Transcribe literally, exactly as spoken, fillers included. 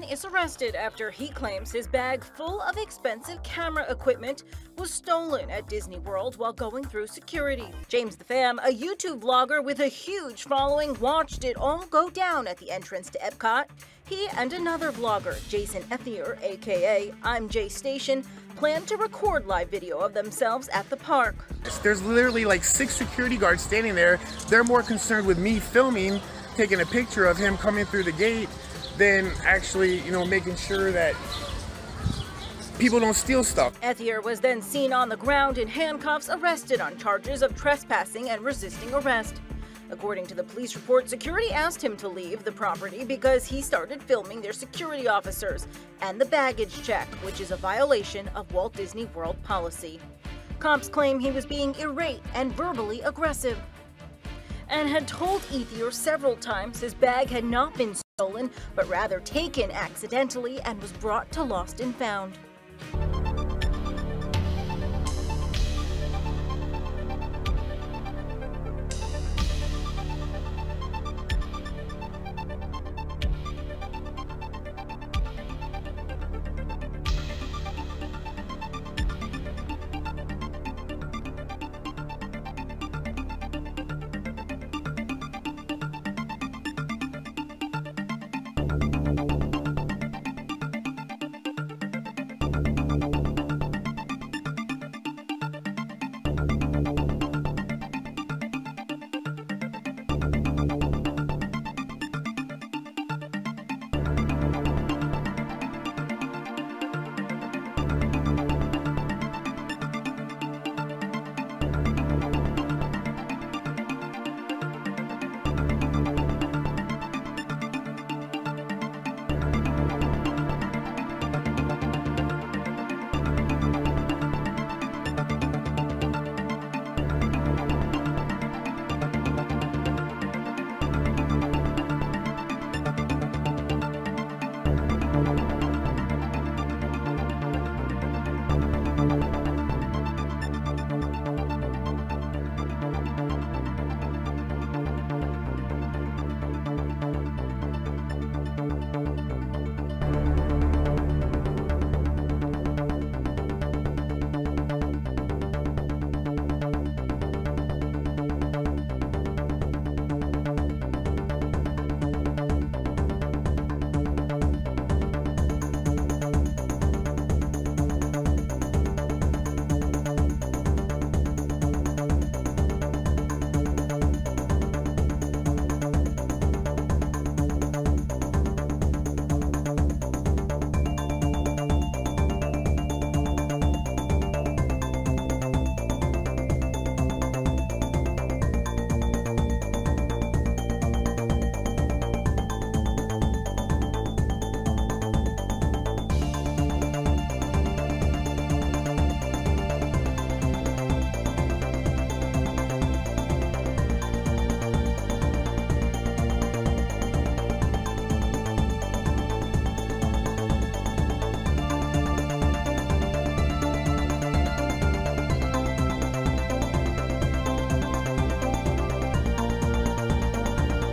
man is arrested after he claims his bag full of expensive camera equipment was stolen at Disney World while going through security. James the Fam, a YouTube vlogger with a huge following, watched it all go down at the entrance to Epcot. He and another vlogger, Jason Ethier, aka ImJayStation, plan to record live video of themselves at the park. There's literally like six security guards standing there. They're more concerned with me filming, taking a picture of him coming through the gate, than actually, you know, making sure that people don't steal stuff. Ethier was then seen on the ground in handcuffs, arrested on charges of trespassing and resisting arrest. According to the police report, security asked him to leave the property because he started filming their security officers and the baggage check, which is a violation of Walt Disney World policy. Cops claim he was being irate and verbally aggressive, and had told Ethier several times his bag had not been stolen, but rather taken accidentally and was brought to Lost and Found.